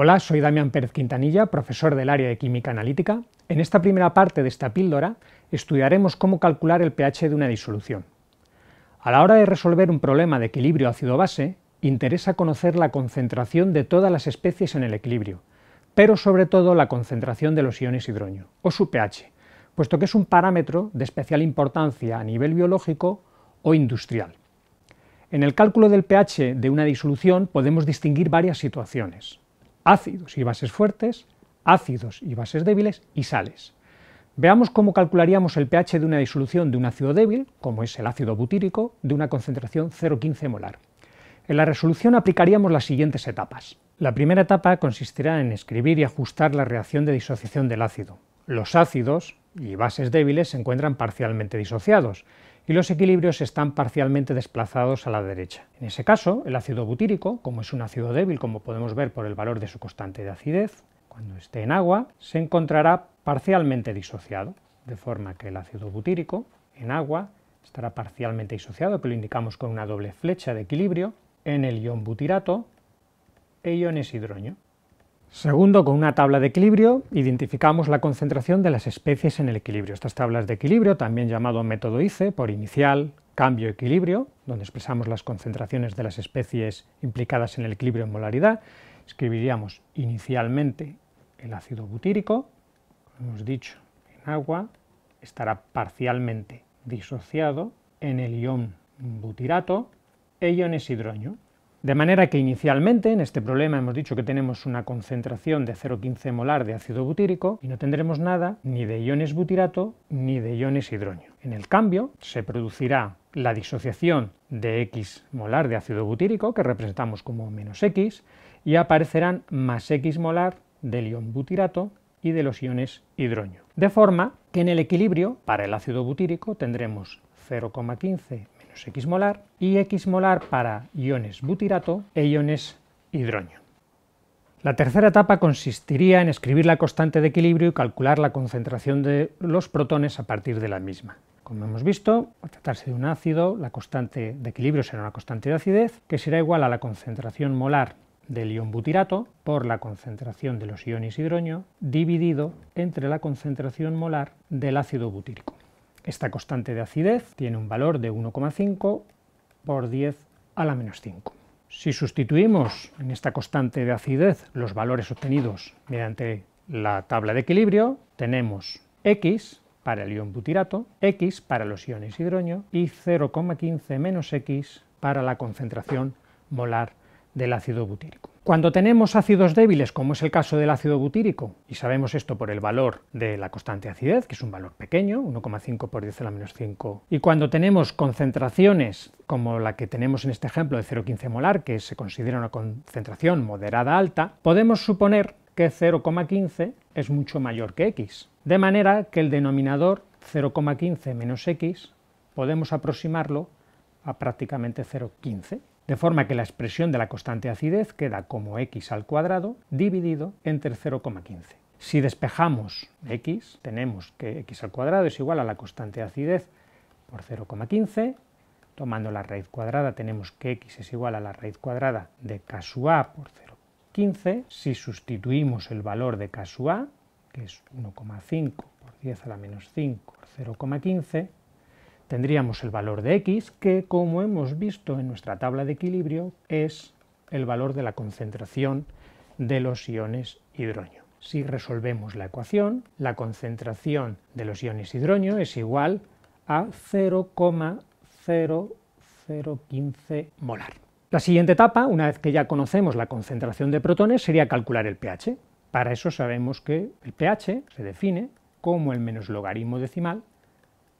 Hola, soy Damián Pérez Quintanilla, profesor del área de Química Analítica. En esta primera parte de esta píldora estudiaremos cómo calcular el pH de una disolución. A la hora de resolver un problema de equilibrio ácido-base, interesa conocer la concentración de todas las especies en el equilibrio, pero sobre todo la concentración de los iones hidronio, o su pH, puesto que es un parámetro de especial importancia a nivel biológico o industrial. En el cálculo del pH de una disolución podemos distinguir varias situaciones: ácidos y bases fuertes, ácidos y bases débiles y sales. Veamos cómo calcularíamos el pH de una disolución de un ácido débil, como es el ácido butírico, de una concentración 0,15 molar. En la resolución aplicaríamos las siguientes etapas. La primera etapa consistirá en escribir y ajustar la reacción de disociación del ácido. Los ácidos y bases débiles se encuentran parcialmente disociados y los equilibrios están parcialmente desplazados a la derecha. En ese caso, el ácido butírico, como es un ácido débil, como podemos ver por el valor de su constante de acidez, cuando esté en agua, se encontrará parcialmente disociado, de forma que el ácido butírico en agua estará parcialmente disociado, que lo indicamos con una doble flecha de equilibrio, en el ion butirato e iones hidronio. Segundo, con una tabla de equilibrio identificamos la concentración de las especies en el equilibrio. Estas tablas de equilibrio, también llamado método ICE, por inicial, cambio, equilibrio, donde expresamos las concentraciones de las especies implicadas en el equilibrio en molaridad, escribiríamos inicialmente el ácido butírico, como hemos dicho, en agua, estará parcialmente disociado en el ion butirato e iones hidronio. De manera que inicialmente en este problema hemos dicho que tenemos una concentración de 0,15 molar de ácido butírico y no tendremos nada ni de iones butirato ni de iones hidronio. En el cambio se producirá la disociación de X molar de ácido butírico, que representamos como menos X, y aparecerán más X molar del ion butirato y de los iones hidronio. De forma que en el equilibrio para el ácido butírico tendremos 0,15 X molar y X molar para iones butirato e iones hidronio. La tercera etapa consistiría en escribir la constante de equilibrio y calcular la concentración de los protones a partir de la misma. Como hemos visto, al tratarse de un ácido, la constante de equilibrio será una constante de acidez, que será igual a la concentración molar del ion butirato por la concentración de los iones hidronio dividido entre la concentración molar del ácido butírico. Esta constante de acidez tiene un valor de 1,5 por 10 a la menos 5. Si sustituimos en esta constante de acidez los valores obtenidos mediante la tabla de equilibrio, tenemos X para el ion butirato, X para los iones hidronio y 0,15 menos X para la concentración molar del ácido butírico. Cuando tenemos ácidos débiles, como es el caso del ácido butírico, y sabemos esto por el valor de la constante de acidez, que es un valor pequeño, 1,5 por 10 a la menos 5, y cuando tenemos concentraciones como la que tenemos en este ejemplo de 0,15 molar, que se considera una concentración moderada alta, podemos suponer que 0,15 es mucho mayor que X. De manera que el denominador 0,15 menos X podemos aproximarlo a prácticamente 0,15. De forma que la expresión de la constante de acidez queda como X al cuadrado dividido entre 0,15. Si despejamos X, tenemos que X al cuadrado es igual a la constante de acidez por 0,15. Tomando la raíz cuadrada tenemos que X es igual a la raíz cuadrada de casu A por 0,15. Si sustituimos el valor de casu A, que es 1,5 por 10 a la menos 5 por 0,15, tendríamos el valor de X, que como hemos visto en nuestra tabla de equilibrio, es el valor de la concentración de los iones hidronio. Si resolvemos la ecuación, la concentración de los iones hidronio es igual a 0,0015 molar. La siguiente etapa, una vez que ya conocemos la concentración de protones, sería calcular el pH. Para eso sabemos que el pH se define como el menos logaritmo decimal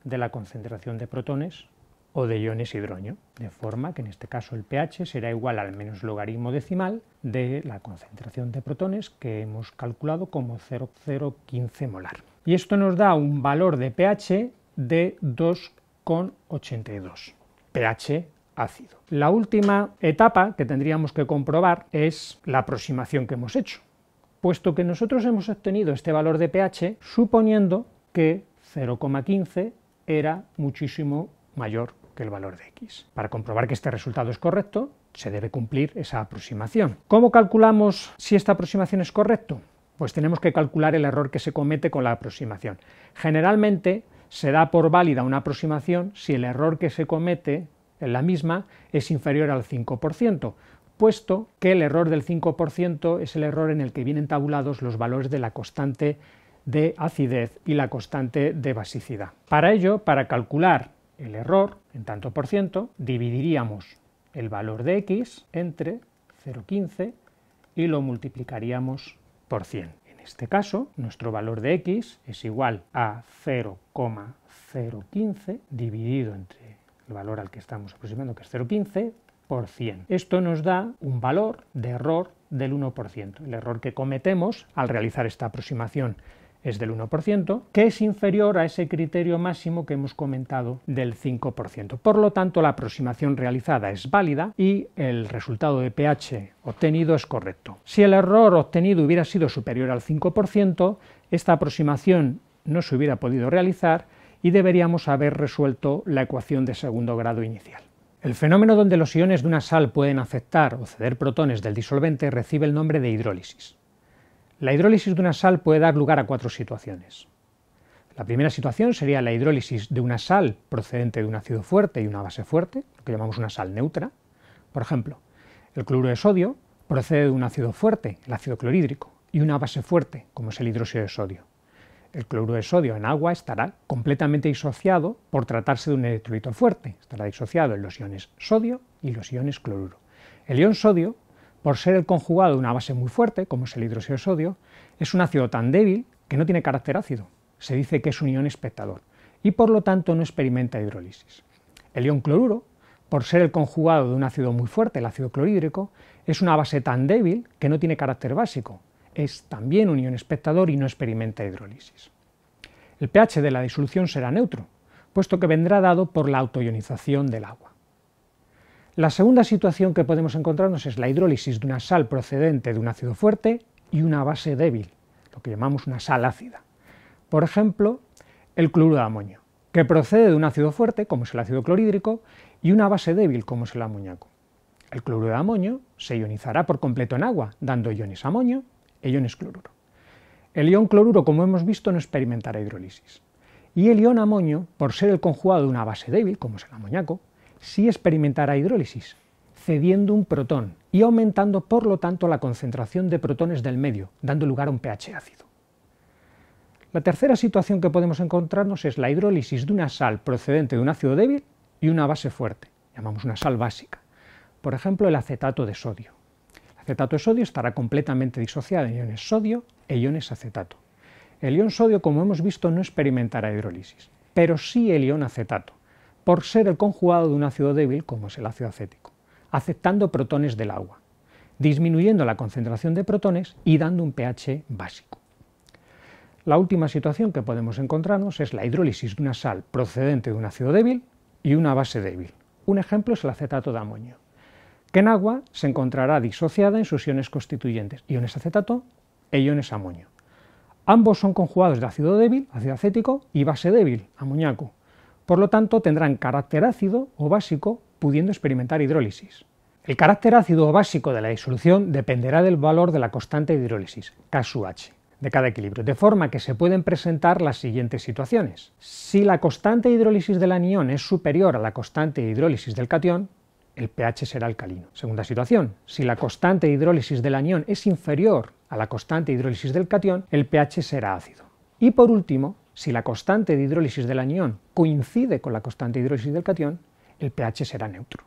de la concentración de protones o de iones hidronio, de forma que en este caso el pH será igual al menos logaritmo decimal de la concentración de protones, que hemos calculado como 0,015 molar. Y esto nos da un valor de pH de 2,82, pH ácido. La última etapa que tendríamos que comprobar es la aproximación que hemos hecho, puesto que nosotros hemos obtenido este valor de pH suponiendo que 0,15 era muchísimo mayor que el valor de X. Para comprobar que este resultado es correcto, se debe cumplir esa aproximación. ¿Cómo calculamos si esta aproximación es correcta? Pues tenemos que calcular el error que se comete con la aproximación. Generalmente se da por válida una aproximación si el error que se comete en la misma es inferior al 5%, puesto que el error del 5% es el error en el que vienen tabulados los valores de la constante de acidez y la constante de basicidad. Para ello, para calcular el error en tanto por ciento, dividiríamos el valor de x entre 0,15 y lo multiplicaríamos por 100. En este caso, nuestro valor de x es igual a 0,015 dividido entre el valor al que estamos aproximando, que es 0,15, por 100. Esto nos da un valor de error del 1%. El error que cometemos al realizar esta aproximación es del 1%, que es inferior a ese criterio máximo que hemos comentado del 5%. Por lo tanto, la aproximación realizada es válida y el resultado de pH obtenido es correcto. Si el error obtenido hubiera sido superior al 5%, esta aproximación no se hubiera podido realizar y deberíamos haber resuelto la ecuación de segundo grado inicial. El fenómeno donde los iones de una sal pueden afectar o ceder protones del disolvente recibe el nombre de hidrólisis. La hidrólisis de una sal puede dar lugar a cuatro situaciones. La primera situación sería la hidrólisis de una sal procedente de un ácido fuerte y una base fuerte, lo que llamamos una sal neutra. Por ejemplo, el cloruro de sodio procede de un ácido fuerte, el ácido clorhídrico, y una base fuerte, como es el hidróxido de sodio. El cloruro de sodio en agua estará completamente disociado por tratarse de un electrolito fuerte, estará disociado en los iones sodio y los iones cloruro. El ion sodio, por ser el conjugado de una base muy fuerte, como es el hidróxido de sodio, es un ácido tan débil que no tiene carácter ácido. Se dice que es un ion espectador y por lo tanto no experimenta hidrólisis. El ion cloruro, por ser el conjugado de un ácido muy fuerte, el ácido clorhídrico, es una base tan débil que no tiene carácter básico. Es también un ion espectador y no experimenta hidrólisis. El pH de la disolución será neutro, puesto que vendrá dado por la autoionización del agua. La segunda situación que podemos encontrarnos es la hidrólisis de una sal procedente de un ácido fuerte y una base débil, lo que llamamos una sal ácida. Por ejemplo, el cloruro de amonio, que procede de un ácido fuerte, como es el ácido clorhídrico, y una base débil, como es el amoníaco. El cloruro de amonio se ionizará por completo en agua, dando iones amonio e iones cloruro. El ion cloruro, como hemos visto, no experimentará hidrólisis. Y el ion amonio, por ser el conjugado de una base débil, como es el amoníaco, sí experimentará hidrólisis, cediendo un protón y aumentando, por lo tanto, la concentración de protones del medio, dando lugar a un pH ácido. La tercera situación que podemos encontrarnos es la hidrólisis de una sal procedente de un ácido débil y una base fuerte, llamamos una sal básica, por ejemplo, el acetato de sodio. El acetato de sodio estará completamente disociado en iones sodio e iones acetato. El ion sodio, como hemos visto, no experimentará hidrólisis, pero sí el ion acetato, por ser el conjugado de un ácido débil, como es el ácido acético, aceptando protones del agua, disminuyendo la concentración de protones y dando un pH básico. La última situación que podemos encontrarnos es la hidrólisis de una sal procedente de un ácido débil y una base débil. Un ejemplo es el acetato de amonio, que en agua se encontrará disociada en sus iones constituyentes, iones acetato e iones amonio. Ambos son conjugados de ácido débil, ácido acético, y base débil, amoníaco. Por lo tanto, tendrán carácter ácido o básico, pudiendo experimentar hidrólisis. El carácter ácido o básico de la disolución dependerá del valor de la constante de hidrólisis, KH, de cada equilibrio, de forma que se pueden presentar las siguientes situaciones. Si la constante de hidrólisis del anión es superior a la constante de hidrólisis del catión, el pH será alcalino. Segunda situación, si la constante de hidrólisis del anión es inferior a la constante de hidrólisis del catión, el pH será ácido. Y por último, si la constante de hidrólisis del anión coincide con la constante de hidrólisis del catión, el pH será neutro.